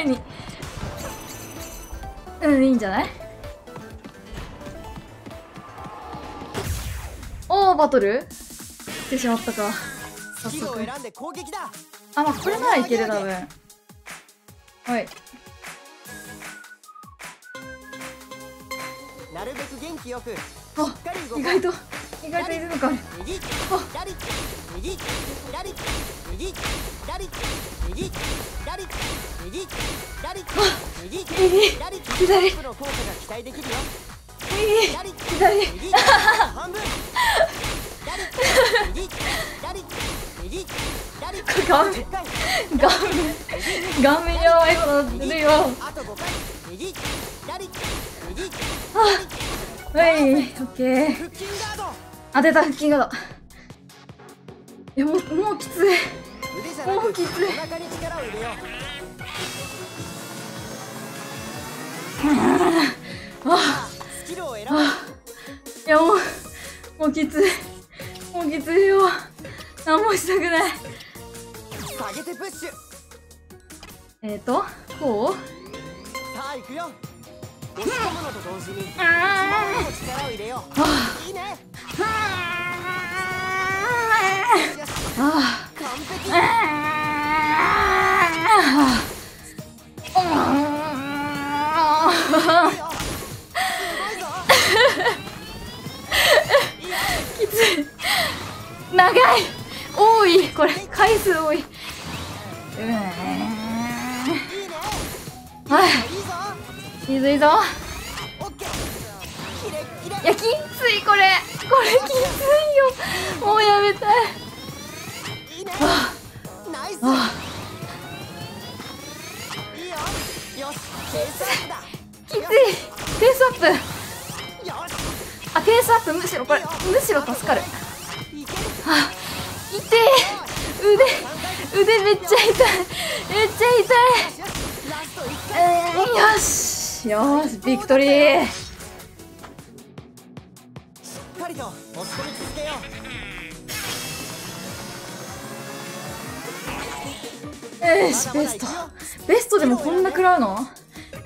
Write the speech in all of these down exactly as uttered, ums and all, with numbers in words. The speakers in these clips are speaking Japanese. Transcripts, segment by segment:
対に。うん、いいんじゃない。おー、バトルしてしまったか。早速あ、まあ、これならいける多分。はい、なるべく元気よく。あ、意外と意外といるのか。あ、顔面やばいことになってるよ。あ、はい、オッケー。当てた、腹筋ガード。いや、もう、もうきつい。もうきつい。あ、あ、いや、もう、もうきつい。もうきついよ。何もしたくない。えっと、こう。さあ、行くよ。押し込むのと同時に力を入れよう。いいね。きつい。長い。多い。これ回数多い。うん、はい、いいぞいいぞ。いや、きつい。これこれきついよ。もうやめたい。ああ、きつい。ペースアップ。あ、ペースアップ。むしろこれ、むしろ助かる。あ、痛い。腕腕めっちゃ痛い。めっちゃ痛い。よしよし、ビクトリー。よし、ベスト。ベストでもこんな食らうの。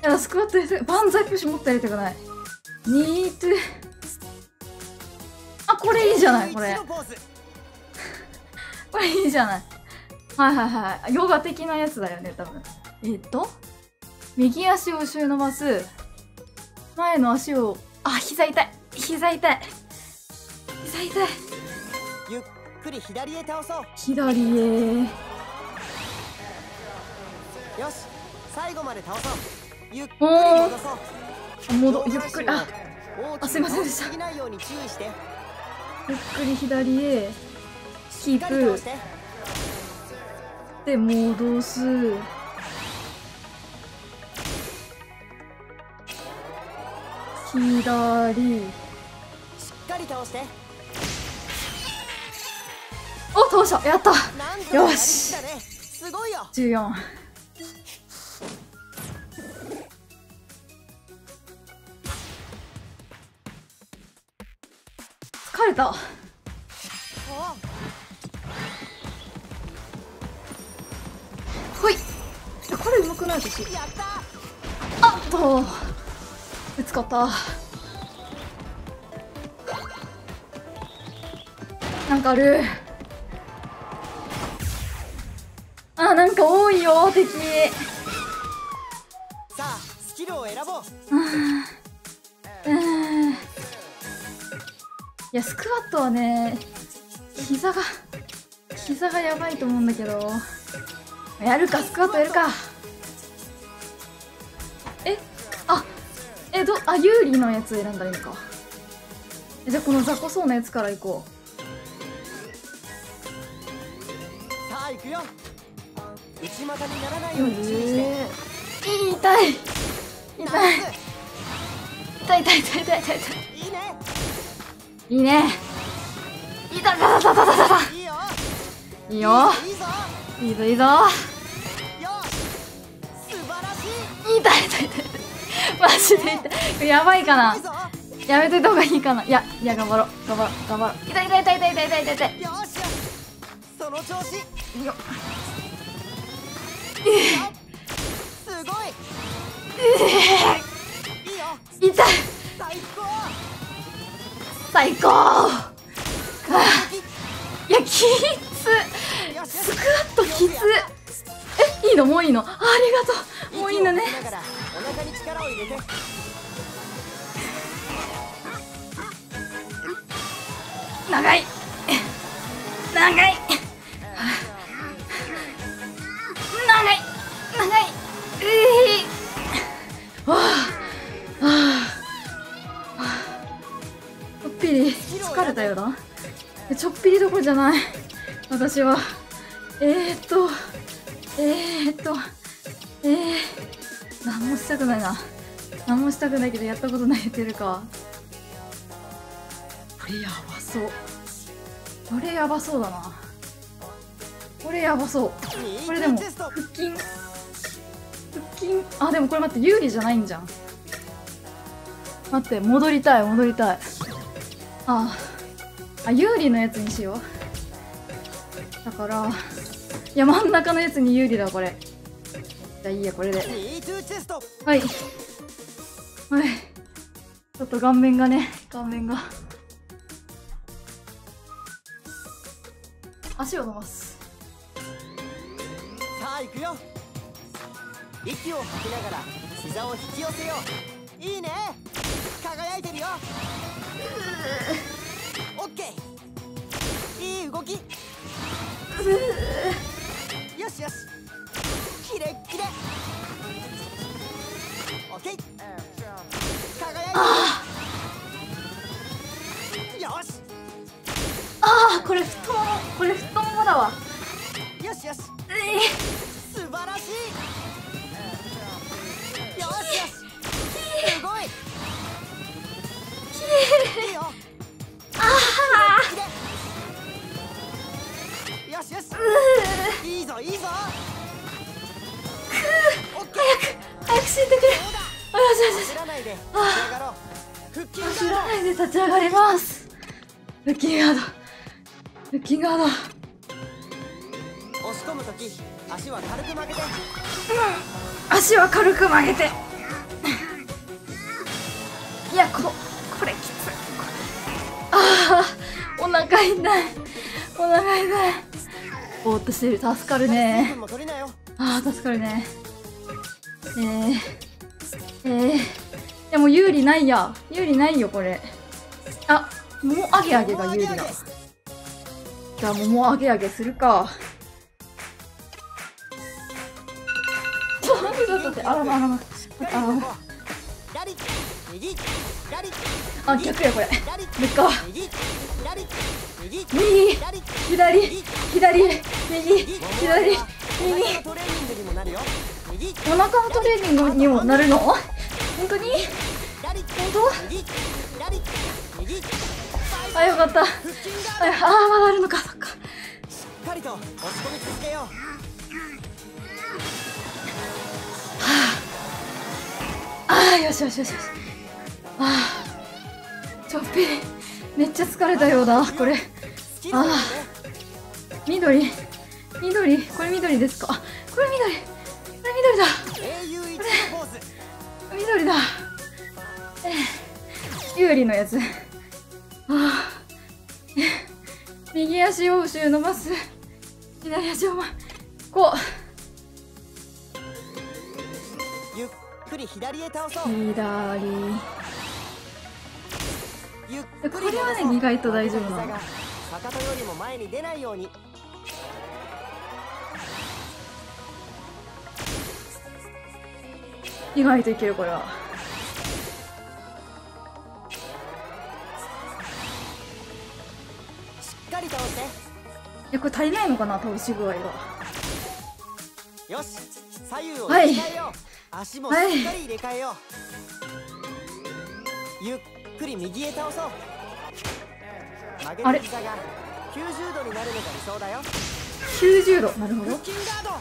いや、スクワットやりたい。バンザイプッシュ持ってやりたくない。ニートゥ。あ、これいいじゃない。これこれいいじゃない。はいはいはい。ヨガ的なやつだよね多分。えっと右足を後ろに伸ばす。前の足を、あ、膝痛い。膝痛い。膝痛い。ゆっくり左へ倒そう。左へ。よし、最後まで倒そう。ゆっくり戻そう。戻、ゆっくり。あ、あ、すいませんでした。ゆっくり左へ。キープ。で、戻す。左。倒して。お、倒した。やった。よし、じゅうよん。疲れた。ほい。これうまくないです。あっと、ぶつかった。なんかある。あ、なんか多いよ敵。さあ、スキルを選ぼう。うん。いや、スクワットはね、膝が膝がやばいと思うんだけど。やるか、スクワットやるか。え、あ、えどあ有利のやつ選んだらいいのか。じゃあこの雑魚そうなやつからいこう。行くよ。内股にならないように注意して。痛い。痛い。痛い痛い痛い痛い痛い。いいね。いいね。痛い痛い痛い痛い。いいよ。いいよ。いいぞいいぞ。素晴らしい。痛い痛い痛い。マジで痛い。やばいかな。やめといた方がいいかな。いやいや、頑張ろう頑張ろう頑張ろう。痛い痛い痛い痛い痛い痛い痛い。よしよし。その調子。いいよ。すごい。きつ。え、いいの、もういいの。あ、ありがとう。もういいのね。長い長い長い長い。うわあ、はあ、ちょっぴり疲れたようだ。ちょっぴりどころじゃない私は。えーっとえーっとえー何もしたくないな。何もしたくないけどやったことないって言ってるか。これやばそう。これやばそうだな。これやばそう。これでも腹筋腹筋あ、でもこれ待って、有利じゃないんじゃん。待って、戻りたい戻りたい。ああ、有利のやつにしよう。だからいや、真ん中のやつに有利だこれ。じゃあいいや、これで。はいはい、ちょっと顔面がね、顔面が足を伸ばす。さあ行くよ。息を吐きながら膝を引き寄せよう。いいね、輝いてるよ。オッケー、いい動き。よしよし、キレッキレ。オッケー、輝いてるよ。よし、ああ、これ太もも、これ太ももだわ。よしよし、えー、素晴らしい。よしよし、すごい。いいよ。ああ、よしよし、いいぞいいぞ。くう、早く早く死んでくれ。よしよし、ああ、走らないで立ち上がります。腹筋ガード、腹筋ガード。押し込むとき、足は軽く曲げて。うん、足は軽く曲げて。いや、こ、これきつい。ああ、お腹痛い。お腹痛い。ぼーっとしてる、助かるね。ああ、助かるね。えー、えー、でも有利ないや、有利ないよ、これ。あ、ももあげあげが有利だ。じゃあ桃上げ上げするか。ちょっと待って、あらまあらまあ、あ、逆やこれ。めっか右左左右左右。お腹のトレーニングにもなるの？本当に？本当？あ、よかった。あ、あ、まだあるのか。そっか。しっかりと押し込み続けよう。はあ、あ、よしよしよしよし。ああ、ちょっぴりめっちゃ疲れたようだこれ。ああ、緑緑、これ緑ですか。これ緑、これ緑だ、これ緑だ。えー、有利のやつ。ああ、右足を後ろ伸ばす、左足を前、こう、ゆっくり左へ倒そう。左、これはね意外と大丈夫なの。かかとよりも前に出ないように。意外といけるこれは。え、これ足りないのかな、倒し具合が。よし、左右を入れ替えよう。はい、足もしっかり入れ替えよう。ゆっくり右へ倒そう。曲げる膝がきゅうじゅうどになるのが理想だよ。きゅうじゅうど、なるほど。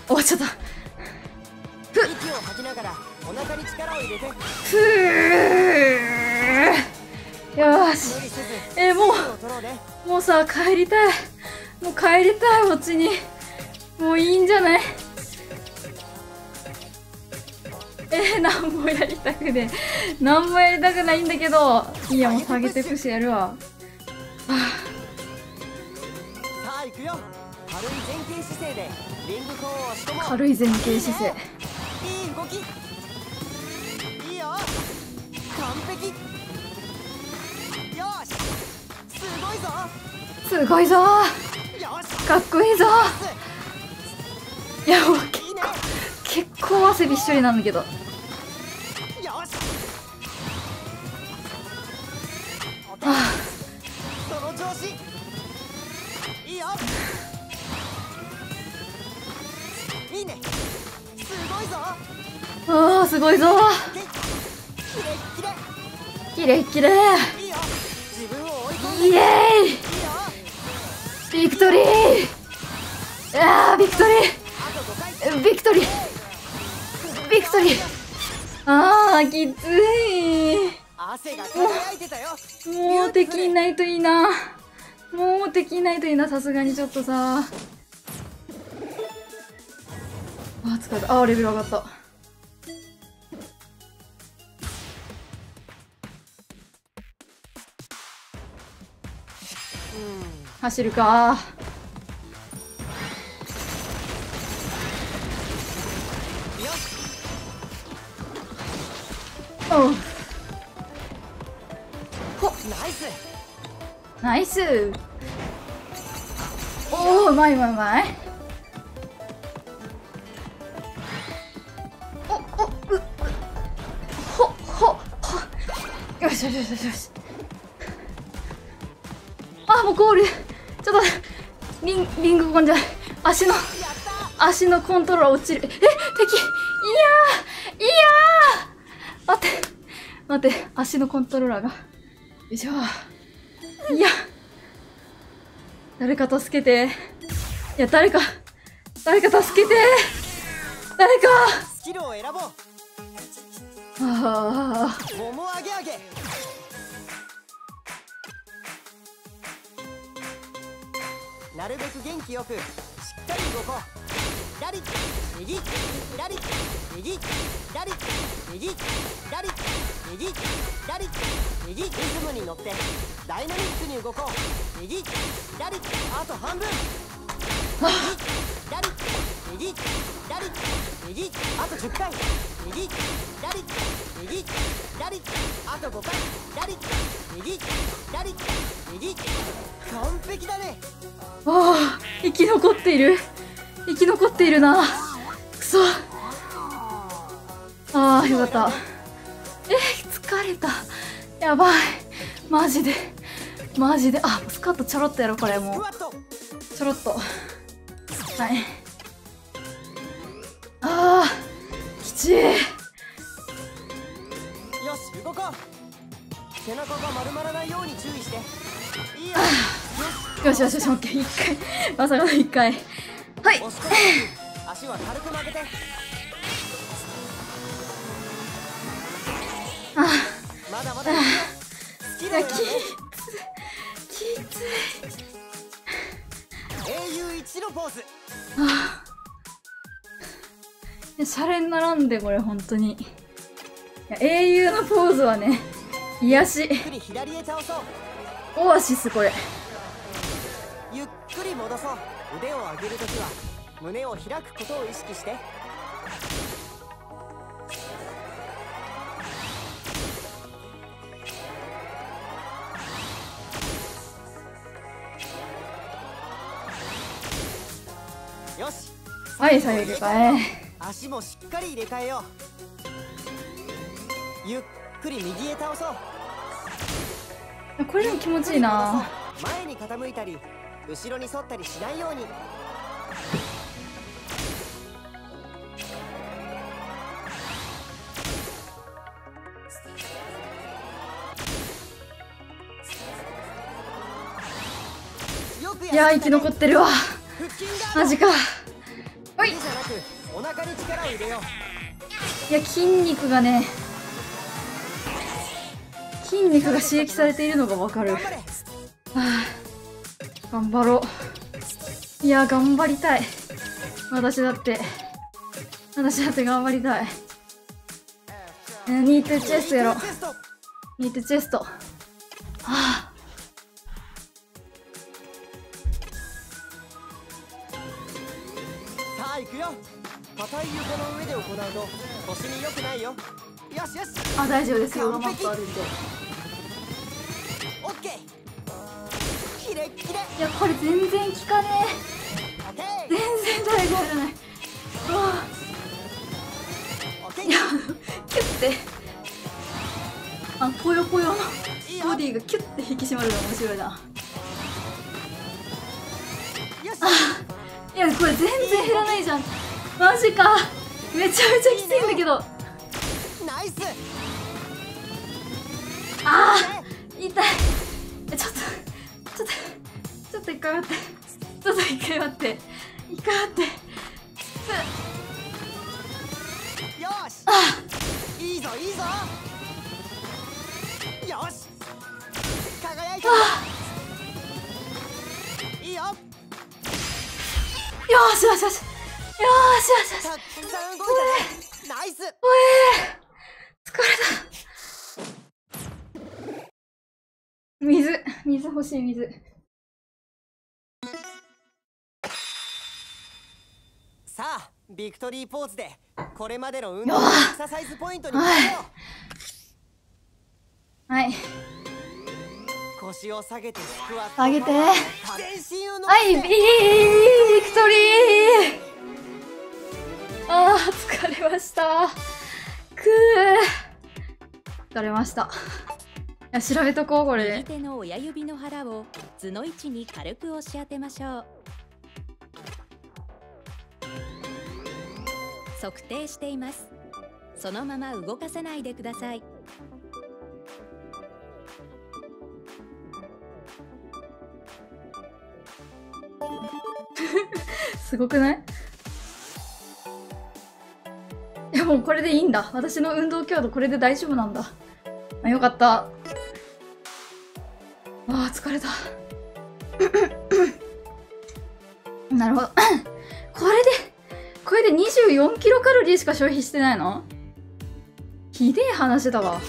お、ちょっと息を吐きながらお腹に力を入れて。ふー、よし、えー、もうもうさ、帰りたい。もう帰りたい、お家に。もういいんじゃない。えー、何もやりたくねえ、何もやりたくないんだけど。いや、もう下げてくしやるわ。はあ、さあ行くよ。軽い前軽い前傾姿勢。いい動き。いいよ。完璧。よし。すごいぞ。すごいぞ。かっこいいぞ。いや、もう結構結構汗びっしょりなんだけど。ああ、すごいぞ。きれいきれい。イエーイ、ビクトリー。あー、ビクトリー、ビクトリー、ビクトリー。あー、きつい。もう、もう敵いないといいな。もう敵いないといいな。さすがにちょっとさ。あー、疲れた。あー、レベル上がった。走るか。おう、ほっ、ナイスナイス。おお、うまいうまいうまい。おお、うっ、ほっほっほ。よしよしよしよしよし。あ、もうゴール。ちょっとリンリングコンじゃない、足の足のコントロール落ちる。え、敵、いやー、いやー、待って待って、足のコントローラーが、よいしょ。いや、誰か助けて。いや、誰か誰か助けて、誰か。ああ、なるべく元気よくしっかり動こう。左右左右左右左右左右。リズムに乗ってダイナミックに動こう。右左、あと半分。左右左右、あとじゅっかい。右左右左、あとごかい。左右左右。完璧だね。ああ、生き残っている、生き残っているな。くそ。ああ、よかった。えー、疲れた。やばい、マジでマジで。あ、スカートちょろっとやろう。これもうちょろっと。はい。ああ、きちい。よし、動こう。背中が丸まらないように注意して。いいよ。よしよしよし、オッケー。いっかい、まさかのいっかい。はい。足は軽く曲げて。ああ、まだまだ。きついきつい。英雄一のポーズ。ああ、シャレにならんで、これ本当に。いや、英雄のポーズはね、癒し。オアシス、これ。ゆっくり戻そう。腕を上げるときは胸を開くことを意識して。よし。はい、左右入れ替え。足もしっかり入れ替えよう。ゆっくり右へ倒そう。これでも気持ちいいな。前に傾いたり後ろに沿ったりしないように。いやー、生き残ってるわ。マジか。おい。いや、筋肉がね、筋肉が刺激されているのがわかる。はあ、頑張ろう。いや、頑張りたい。私だって私だって頑張りたい。えー、ニートチェストやろう。ニートチェスト。はあ、いくよ。硬い床の上で行うと腰に良くないよ。よしよし。あ、大丈夫ですよ。ママットあるんで。オッケー。キレキレ。いやこれ全然効かねえ。全然大丈夫じゃない。うわ。いやキュッて。あ、ぽよぽよのボディがキュッて引き締まるの面白いな。あ、いやこれ全然減らないじゃん。マジか、めちゃめちゃきついんだけど。ナイス。あー痛い。ちょっとちょっとちょっと一回待ってちょっと一回待って一回待って。よし。あ、いいぞいいぞ。よし。輝いてる。いいよ。よしよしよし。よーしよしよし。ナイス。おえー、疲れた。水水欲しい水。さあビクトリーポーズでこれまでの運動エクササイズポイントに変えよう。はい。腰を下げてスクワット。下げて。はいビクトリー。あー疲れました。くー疲れました。いや調べとこう。これ右手の親指の腹を図の位置に軽く押し当てましょう。測定しています。そのまま動かさないでください。すごくない？もうこれでいいんだ。私の運動強度これで大丈夫なんだ。あ、よかった。あー疲れた。なるほど。これでこれでにじゅうよんキロカロリーしか消費してないの？ひでえ話だわ。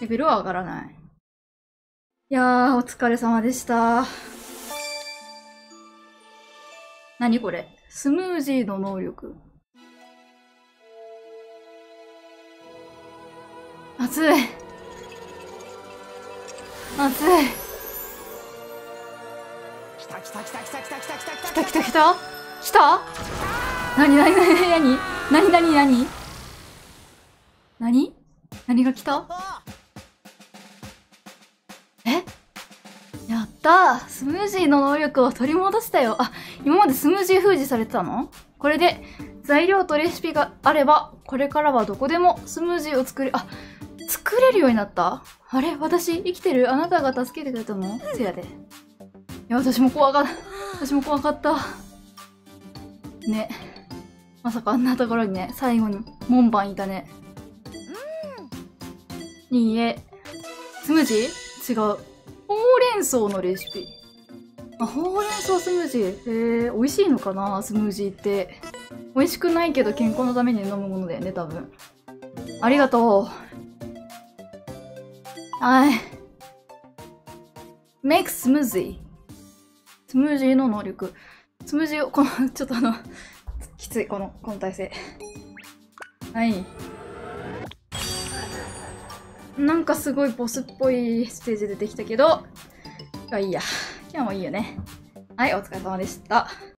レベルは上がらない。いやーお疲れ様でした。何これ、スムージーの能力。熱い熱い。きたきたきたきたきたきたきたきたきたきた。何何何何何何何何何が来た。え、やったー、スムージーの能力を取り戻したよ。あ、今までスムージー封じされてたの？これで材料とレシピがあれば、これからはどこでもスムージーを作れ、あ、作れるようになった？あれ？私、生きてる？あなたが助けてくれたの？せやで。いや、私も怖かった。私も怖かった。ね。まさかあんなところにね、最後に門番いたね。いいえ。スムージー？違う。ほうれん草のレシピ。あ、ほうれん草スムージー。へえ、美味しいのかなスムージーって。美味しくないけど健康のために飲むものだよね、多分。ありがとう。はい。Make smoothie。スムージーの能力。スムージーを、この、ちょっとあの、きつい、この、この体勢。はい。なんかすごいボスっぽいステージ出てきたけど、いや、いいや。今日もいいよね。はい、お疲れ様でした。